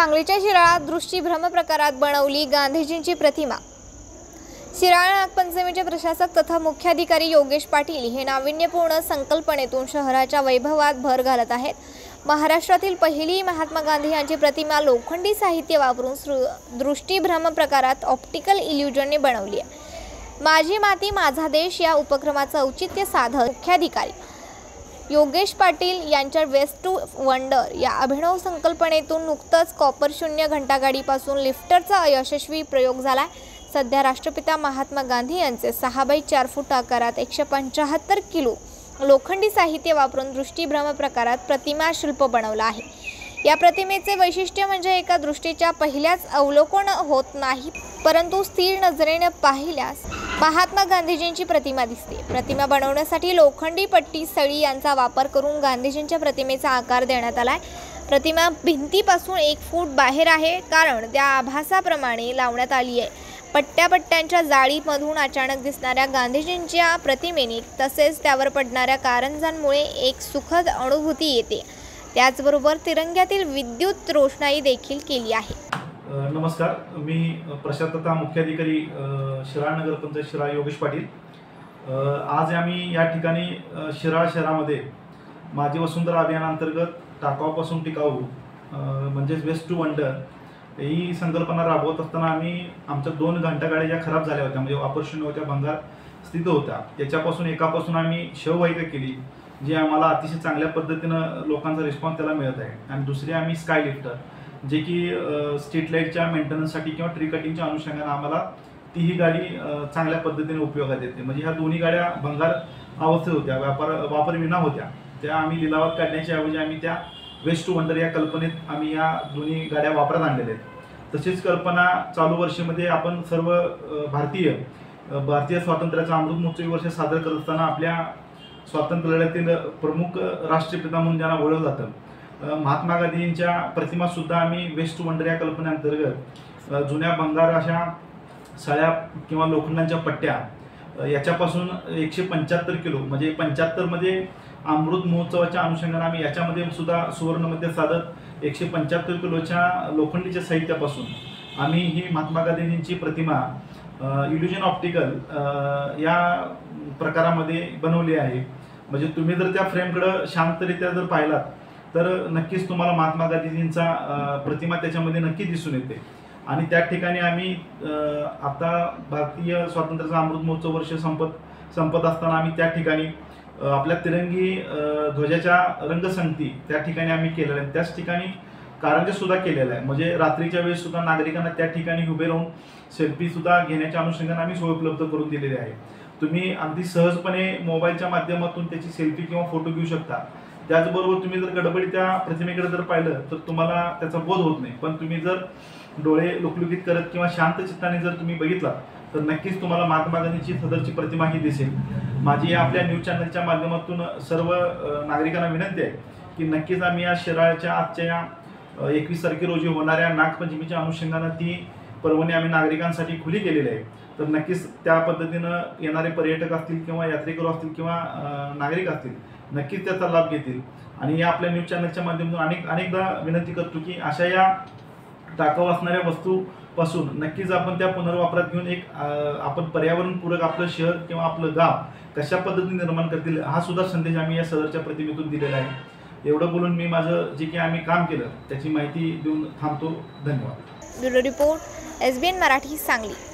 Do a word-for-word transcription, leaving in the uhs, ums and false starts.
सांगलीच्या शिराळात दृष्टीभ्रम प्रकारात बनवली गांधीजींची प्रतिमा। शिराळा नागपंचमीचे प्रशासक तथा मुख्याधिकारी योगेश पाटील हे नाविन्यपूर्ण संकल्पनेतून शहराच्या वैभवात भर घालत आहेत। महाराष्ट्रातील पहिली महात्मा गांधी यांची प्रतिमा लोखंडी साहित्य वापरून दृष्टीभ्रम प्रकारात ऑप्टिकल इल्यूजनने बनवली आहे। माझी माती माझा देश या उपक्रमाचा औचित्य साधत मुख्याधिकारी योगेश पाटील यांच्या वेस्ट टू वंडर या अभिनव संकल्पनेतून नुकताच कॉपर शून्य घंटागाडीपासून लिफ्टरचा यशस्वी प्रयोग झाला। सध्या राष्ट्रपिता महात्मा गांधी यांचे सहा बाय चार फूट आकारात एकशे पंचाहत्तर किलो लोखंडी साहित्य वापरून दृष्टीभ्रम प्रकारात प्रतिमा शिल्प बनवला आहे। या प्रतिमेचे वैशिष्ट्य म्हणजे एका दृष्टीच्या पहिल्याच अवलोकन होत नाही, परंतु स्थिर नजरेने पाहिल्यास महात्मा गांधीजींची प्रतिमा दिसते। प्रतिमा बनवण्यासाठी लोखंडी पट्टी सळी यांचा वापर करून गांधीजींच्या प्रतिमेचा आकार देण्यात आला आहे। प्रतिमा भिंतीपासून एक फूट बाहेर आहे, कारण त्या आभासाप्रमाणे लावण्यात आली आहे। पट्ट्या पट्ट्यांच्या जाळीमधून अचानक दिसणाऱ्या गांधीजींच्या प्रतिमेने तसेच त्यावर पडणाऱ्या कारंजांमुळे एक सुखद अनुभूती येते। त्याचबरोबर तिरंग्यातील विद्युत रोषणाई देखील केली आहे। नमस्कार, मी प्रशासकता मुख्याधिकारी शिराळ नगर पंचायत शिराळ योगेश पाटील। आज आम्ही या ठिकाणी शिराळ शहरामध्ये माझी वसुंधरा अभियानांतर्गत टाकाऊपासून टिकाऊ म्हणजे वेस्ट टू वंडर ही संकल्पना राबवत असताना आम्ही आमच्या दोन घंटागाड्या ज्या खराब झाल्या होत्या, म्हणजे वापरशून्य होत्या, भंगार स्थित होत्या, त्याच्यापासून एकापासून आम्ही शववाहिका केली, जी आम्हाला अतिशय चांगल्या पद्धतीनं लोकांचा रिस्पॉन्स त्याला मिळत आहे। आणि दुसरी आम्ही स्काय लिफ्टर जे की स्ट्रीट लाईटच्या मेंटेनन्ससाठी किंवा ट्री कटिंगच्या अनुषंगाने आम्हाला तीही गाडी चांगल्या पद्धतीने उपयोगात येते। म्हणजे ह्या दोन्ही गाड्या भंगार अवस्थेत होत्या, व्यापार वापरविना होत्या, त्या आम्ही लिलावात काढण्याच्या ऐवजी आम्ही त्या वेस्ट टू वंडर या कल्पनेत आम्ही या दोन्ही गाड्या वापरात आणलेल्या आहेत। तशीच कल्पना चालू वर्षीमध्ये आपण सर्व भारतीय भारतीय स्वातंत्र्याचा अमृत महोत्सव वर्ष साजरा करत असताना आपल्या स्वातंत्र्य लढ्यातील प्रमुख राष्ट्रपिता म्हणून ज्यांना ओळखलं जातं महात्मा गांधींच्या प्रतिमासुद्धा आम्ही वेस्ट टू वंडर या कल्पनेअंतर्गत जुन्या भंगार अशा सळ्या किंवा लोखंडांच्या पट्ट्या याच्यापासून एकशे पंच्याहत्तर किलो म्हणजे पंच्याहत्तरमध्ये अमृत महोत्सवाच्या अनुषंगाने आम्ही याच्यामध्ये सुद्धा सुवर्णमध्ये साधत एकशे पंच्याहत्तर किलोच्या लोखंडीच्या साहित्यापासून आम्ही ही महात्मा गांधींची प्रतिमा इल्युजन ऑप्टिकल या प्रकारामध्ये बनवली आहे। म्हणजे तुम्ही जर त्या फ्रेमकडं शांतरित्या जर पाहिलात तर नक्कीच तुम्हाला महात्मा गांधीजींचा प्रतिमा त्याच्यामध्ये नक्की दिसून येते। आणि त्या ठिकाणी आम्ही आता भारतीय स्वातंत्र्याचा अमृत महोत्सव वर्ष संपत संपत असताना आम्ही त्या ठिकाणी आपल्या तिरंगी ध्वजाच्या रंगसंगती त्या ठिकाणी आम्ही केलेल्या आहेत। त्याच ठिकाणी कारंजेसुद्धा केलेलं आहे, म्हणजे रात्रीच्या वेळेसुद्धा नागरिकांना त्या ठिकाणी उभे राहून सेल्फीसुद्धा घेण्याच्या अनुषंगाने आम्ही सोय उपलब्ध करून दिलेली आहे। तुम्ही अगदी सहजपणे मोबाईलच्या माध्यमातून त्याची सेल्फी किंवा फोटो घेऊ शकता। त्याचबरोबर तुम्ही जर गडबडी त्या प्रतिमेकडे जर पाहिलं तर तुम्हाला त्याचा बोध होत नाही, पण तुम्ही जर डोळे लुकलुकीत करत किंवा शांत चित्ताने जर तुम्ही बघितला तर नक्कीच तुम्हाला महात्मा गांधीची सदरची प्रतिमा ही दिसेल। माझी आपल्या न्यूज चॅनलच्या माध्यमातून सर्व नागरिकांना विनंती आहे की नक्कीच आम्ही या शिराळ्याच्या आजच्या या एकवीस तारखे रोजी होणाऱ्या नागपंचमीच्या अनुषंगानं ती परवाने आम्ही नागरिकांसाठी खुली केलेली आहे। तर नक्कीच त्या पद्धतीनं येणारे पर्यटक असतील किंवा यात्रेकरू असतील किंवा नागरिक असतील नक्कीच त्याचा लाभ घेतील। आणि या आपल्या न्यूज चॅनलच्या माध्यमातून अनेक अनेकदा विनंती करतो की अशा या टाकाऊ असणाऱ्या वस्तूपासून नक्कीच आपण त्या पुनर्वापरात घेऊन एक आपण पर्यावरणपूरक आपलं शहर किंवा आपलं गाव कशा पद्धतीने निर्माण करतील हा सुद्धा संदेश आम्ही या सदरच्या प्रतिमेतून दिलेला आहे। एवढं बोलून मी माझं जे की आम्ही काम केलं त्याची माहिती देऊन थांबतो। धन्यवाद। Bureau report S B N Marathi Sangli.